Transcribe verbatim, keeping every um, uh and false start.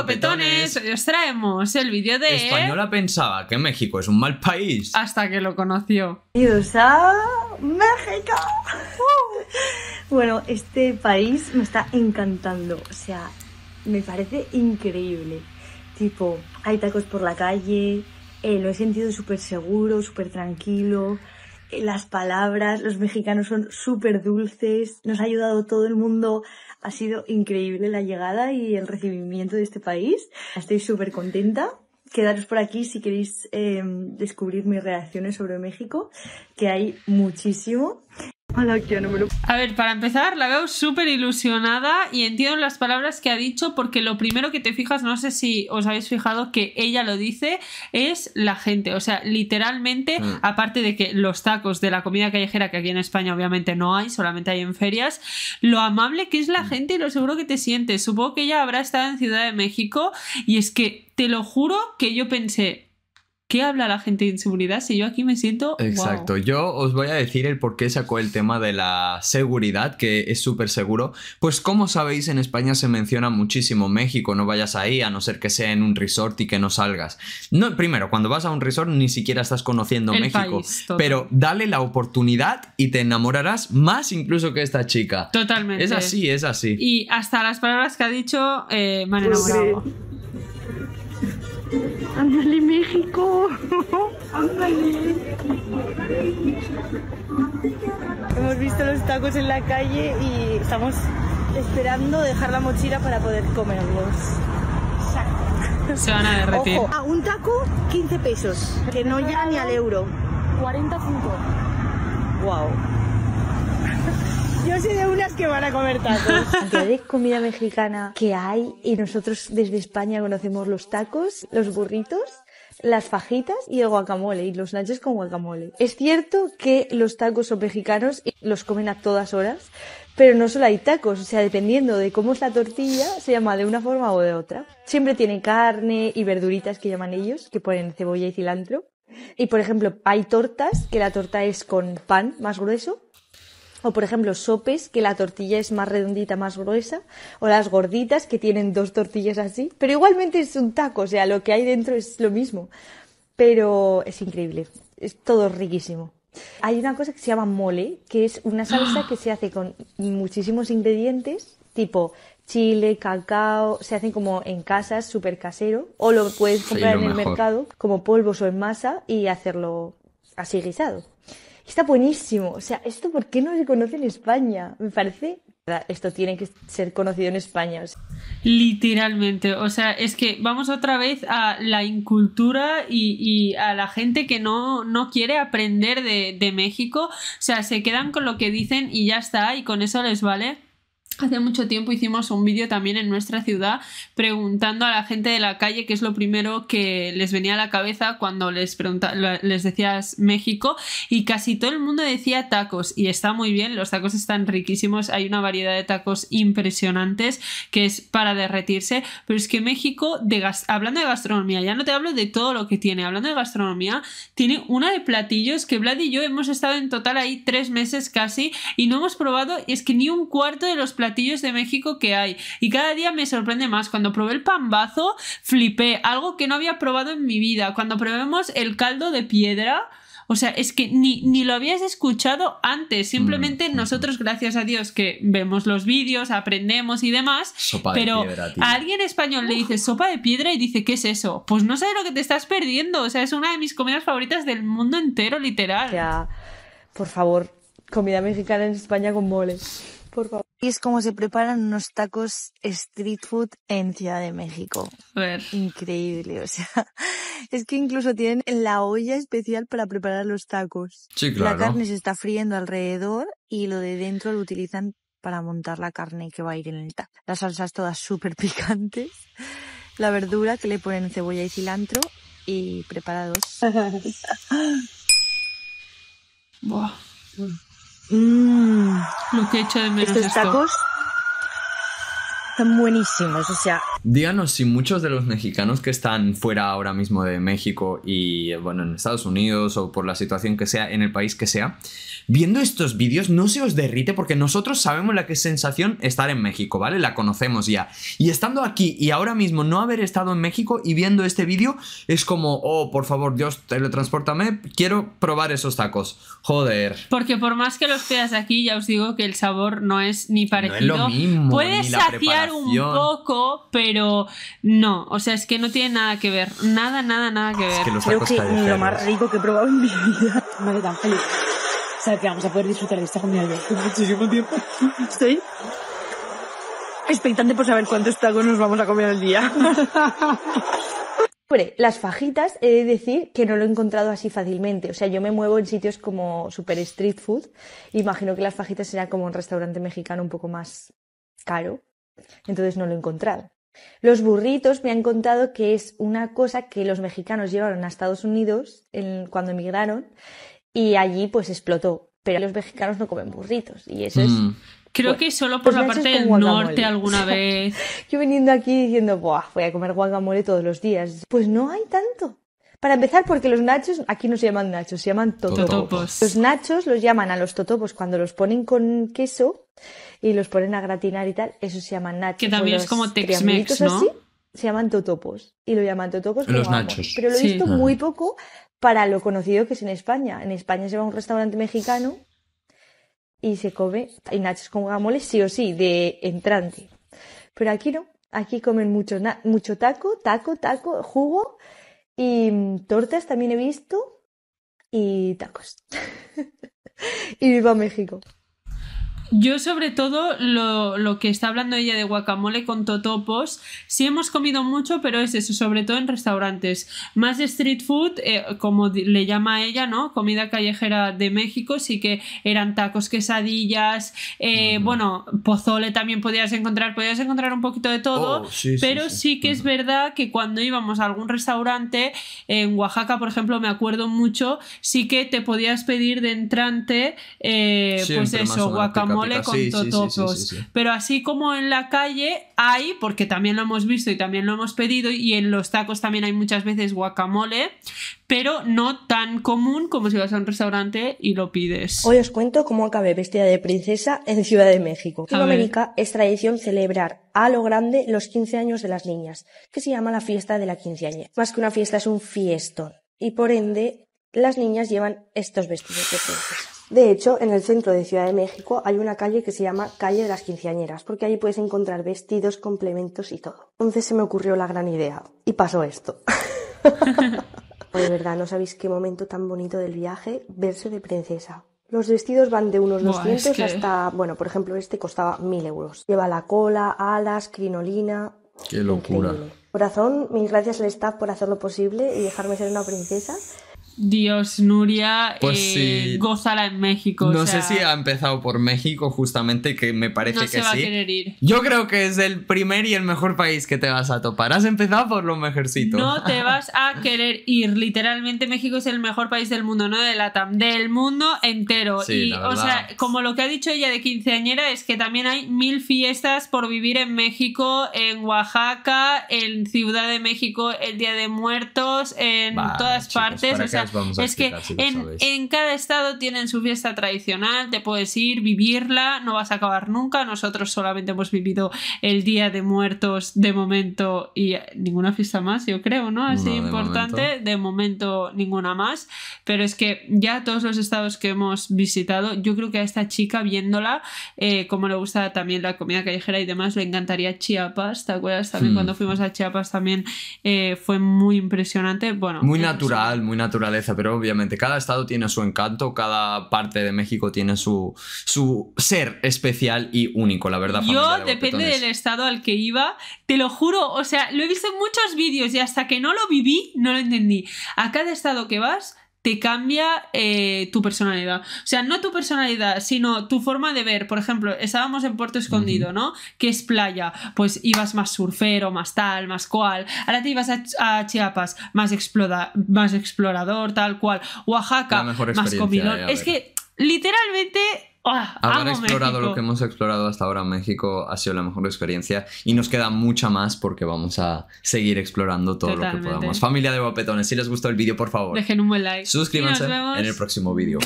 guapetones, os traemos el vídeo de... Española pensaba que México es un mal país hasta que lo conoció. Bienvenidos a México. Uh. Bueno, este país me está encantando, o sea, me parece increíble. Tipo, hay tacos por la calle, eh, lo he sentido súper seguro, súper tranquilo. Las palabras, los mexicanos son súper dulces, nos ha ayudado todo el mundo, ha sido increíble la llegada y el recibimiento de este país. Estoy súper contenta, quedaros por aquí si queréis eh, descubrir mis reacciones sobre México, que hay muchísimo. A ver, para empezar, la veo súper ilusionada y entiendo las palabras que ha dicho porque lo primero que te fijas, no sé si os habéis fijado que ella lo dice, es la gente. O sea, literalmente, sí. Aparte de que los tacos de la comida callejera, que aquí en España obviamente no hay, solamente hay en ferias, lo amable que es la gente y lo seguro que te sientes. Supongo que ella habrá estado en Ciudad de México y es que te lo juro que yo pensé... ¿Qué habla la gente de inseguridad si yo aquí me siento? Exacto. Wow. Yo os voy a decir el por qué sacó el tema de la seguridad, que es súper seguro. Pues como sabéis, en España se menciona muchísimo México, no vayas ahí a no ser que sea en un resort y que no salgas. No, primero, cuando vas a un resort ni siquiera estás conociendo el México. País, pero dale la oportunidad y te enamorarás más incluso que esta chica. Totalmente. Es así, es así. Y hasta las palabras que ha dicho eh, me han enamorado. Sí. ¡Ándale, México! ¡Ándale! Hemos visto los tacos en la calle y estamos esperando dejar la mochila para poder comerlos. Se van a derretir. Ojo, a un taco, quince pesos, que no llega ni al euro. cuarenta y cinco. Wow. Yo soy de unas que van a comer tacos. La cantidad de comida mexicana que hay y nosotros desde España conocemos los tacos, los burritos, las fajitas y el guacamole y los nachos con guacamole. Es cierto que los tacos son mexicanos y los comen a todas horas, pero no solo hay tacos, o sea, dependiendo de cómo es la tortilla, se llama de una forma o de otra. Siempre tiene carne y verduritas que llaman ellos, que ponen cebolla y cilantro. Y por ejemplo, hay tortas, que la torta es con pan más grueso. O por ejemplo sopes, que la tortilla es más redondita, más gruesa. O las gorditas, que tienen dos tortillas así. Pero igualmente es un taco, o sea, lo que hay dentro es lo mismo. Pero es increíble, es todo riquísimo. Hay una cosa que se llama mole, que es una salsa que se hace con muchísimos ingredientes, tipo chile, cacao, se hacen como en casas, súper casero. O lo puedes comprar sí, lo en el mejor. mercado, como polvos o en masa, y hacerlo así guisado. Está buenísimo, o sea, ¿esto por qué no se conoce en España? Me parece... Esto tiene que ser conocido en España. O sea. Literalmente, o sea, es que vamos otra vez a la incultura y, y a la gente que no, no quiere aprender de, de México. O sea, se quedan con lo que dicen y ya está, y con eso les vale. Hace mucho tiempo hicimos un vídeo también en nuestra ciudad preguntando a la gente de la calle qué es lo primero que les venía a la cabeza cuando les pregunta, les decías México, y casi todo el mundo decía tacos, y está muy bien, los tacos están riquísimos, hay una variedad de tacos impresionantes que es para derretirse, pero es que México, de gas, hablando de gastronomía, ya no te hablo de todo lo que tiene, hablando de gastronomía, tiene una de platillos que Vlad y yo hemos estado en total ahí tres meses casi y no hemos probado, y es que ni un cuarto de los platillos platillos de México que hay, y cada día me sorprende más. Cuando probé el pambazo flipé, algo que no había probado en mi vida. Cuando probemos el caldo de piedra, o sea, es que ni, ni lo habías escuchado antes. Simplemente mm. nosotros, gracias a Dios, que vemos los vídeos, aprendemos y demás. Sopa de pero piedra, a alguien español Uf. le dice sopa de piedra y dice, ¿qué es eso? Pues no sé lo que te estás perdiendo. O sea, es una de mis comidas favoritas del mundo entero, literal. O sea, por favor, comida mexicana en España con mole. Por favor. Y es como se preparan unos tacos street food en Ciudad de México. A ver. Increíble, o sea, es que incluso tienen la olla especial para preparar los tacos. Sí, claro. La carne se está friendo alrededor y lo de dentro lo utilizan para montar la carne que va a ir en el taco. Las salsas todas súper picantes, la verdura que le ponen cebolla y cilantro y preparados. Buah. Mmm, lo que he hecho de menos. Estos tacos están buenísimos, o sea... Díganos si muchos de los mexicanos que están fuera ahora mismo de México y, bueno, en Estados Unidos o por la situación que sea, en el país que sea, viendo estos vídeos no se os derrite, porque nosotros sabemos la que es sensación estar en México, ¿vale? La conocemos ya. Y estando aquí y ahora mismo no haber estado en México y viendo este vídeo es como, oh, por favor, Dios, teletranspórtame, quiero probar esos tacos. Joder. Porque por más que los veas aquí, ya os digo que el sabor no es ni parecido. No es lo mismo. Puedes saciar un poco, pero no, o sea, es que no tiene nada que ver, nada, nada, nada que ver. Es que los tacos callejeros. Creo que lo más rico que he probado en mi vida. Me quedo tan feliz. O sea, que vamos a poder disfrutar de esta comida por muchísimo tiempo. Estoy expectante por saber cuántos tacos nos vamos a comer al día. Las fajitas, he de decir que no lo he encontrado así fácilmente. O sea, yo me muevo en sitios como super street food. Imagino que las fajitas será como un restaurante mexicano un poco más caro. Entonces no lo he encontrado. Los burritos me han contado que es una cosa que los mexicanos llevaron a Estados Unidos en, cuando emigraron, y allí pues explotó. Pero los mexicanos no comen burritos y eso es... Mm. Creo bueno, que solo por pues la parte del norte alguna vez. Yo viniendo aquí diciendo, buah, voy a comer guacamole todos los días. Pues no hay tanto. Para empezar, porque los nachos, aquí no se llaman nachos, se llaman totopos. totopos. Los nachos los llaman a los totopos cuando los ponen con queso y los ponen a gratinar y tal, eso se llaman nachos. Que también es como Tex-Mex, ¿no? Así, se llaman totopos y lo llaman totopos como los nachos. Pero lo he sí. visto ah. muy poco para lo conocido que es en España. En España se va a un restaurante mexicano y se come y nachos con guacamole sí o sí, de entrante. Pero aquí no, aquí comen mucho, mucho taco, taco, taco, jugo y tortas también he visto y tacos. Y viva México. Yo sobre todo lo, lo que está hablando ella de guacamole con totopos, sí hemos comido mucho, pero es eso, sobre todo en restaurantes. Más street food, eh, como le llama ella, ¿no? Comida callejera de México, sí que eran tacos, quesadillas, eh, uh-huh. bueno, pozole también podías encontrar, podías encontrar un poquito de todo, oh, sí, pero sí, sí. sí que uh-huh. es verdad que cuando íbamos a algún restaurante, en Oaxaca, por ejemplo, me acuerdo mucho, sí que te podías pedir de entrante, eh, sí, pues eso, guacamole. Mole con sí, totopos, sí, sí, sí, sí, sí. Pero así como en la calle hay, porque también lo hemos visto y también lo hemos pedido, y en los tacos también hay muchas veces guacamole, pero no tan común como si vas a un restaurante y lo pides. Hoy os cuento cómo acabé vestida de princesa en Ciudad de México. En América es tradición celebrar a lo grande los quince años de las niñas, que se llama la fiesta de la quinceañera. Más que una fiesta es un fiestón, y por ende las niñas llevan estos vestidos de princesa. De hecho, en el centro de Ciudad de México hay una calle que se llama Calle de las Quinceañeras, porque allí puedes encontrar vestidos, complementos y todo. Entonces se me ocurrió la gran idea, y pasó esto. De verdad, no sabéis qué momento tan bonito del viaje, verse de princesa. Los vestidos van de unos Buah, doscientos es que... hasta... Bueno, por ejemplo, este costaba mil euros. Lleva la cola, alas, crinolina... ¡Qué locura! Increíble. Corazón, mil gracias al staff por hacer lo posible y dejarme ser una princesa... Dios, Nuria, pues eh, sí. gózala en México. No o sea, sé si ha empezado por México, justamente, que me parece no que sí. No se va sí. a querer ir. Yo creo que es el primer y el mejor país que te vas a topar. Has empezado por lo mejorcito. No te vas a querer ir. Literalmente, México es el mejor país del mundo, no de Latam, del mundo entero. Sí, y, o sea, como lo que ha dicho ella de quinceañera, es que también hay mil fiestas por vivir en México, en Oaxaca, en Ciudad de México, el Día de Muertos, en bah, todas chicos, partes. O sea, Vamos es explicar, que si en, en cada estado tienen su fiesta tradicional, te puedes ir, vivirla, no vas a acabar nunca. Nosotros solamente hemos vivido el Día de Muertos de momento y ninguna fiesta más, yo creo, ¿no? Así no, de importante, momento. de momento ninguna más, pero es que ya todos los estados que hemos visitado, yo creo que a esta chica viéndola, eh, como le gusta también la comida callejera y demás, le encantaría Chiapas, ¿te acuerdas? También hmm. cuando fuimos a Chiapas también eh, fue muy impresionante, bueno... Muy natural, no sé. muy natural. Pero obviamente cada estado tiene su encanto, cada parte de México tiene su, su ser especial y único, la verdad. Yo, de depende del estado al que iba, te lo juro, o sea, lo he visto en muchos vídeos y hasta que no lo viví, no lo entendí. A cada estado que vas... te cambia eh, tu personalidad. O sea, no tu personalidad, sino tu forma de ver. Por ejemplo, estábamos en Puerto Escondido, uh-huh. ¿no? Que es playa. Pues ibas más surfero, más tal, más cual. Ahora te ibas a, a Chiapas, más, explora, más explorador, tal cual. Oaxaca, más comilón. Es que literalmente... Oh, haber explorado México. Lo que hemos explorado hasta ahora, México ha sido la mejor experiencia y nos queda mucha más porque vamos a seguir explorando todo Totalmente. Lo que podamos. Familia de guapetones, si les gustó el vídeo, por favor, dejen un buen like. Suscríbanse en el próximo vídeo.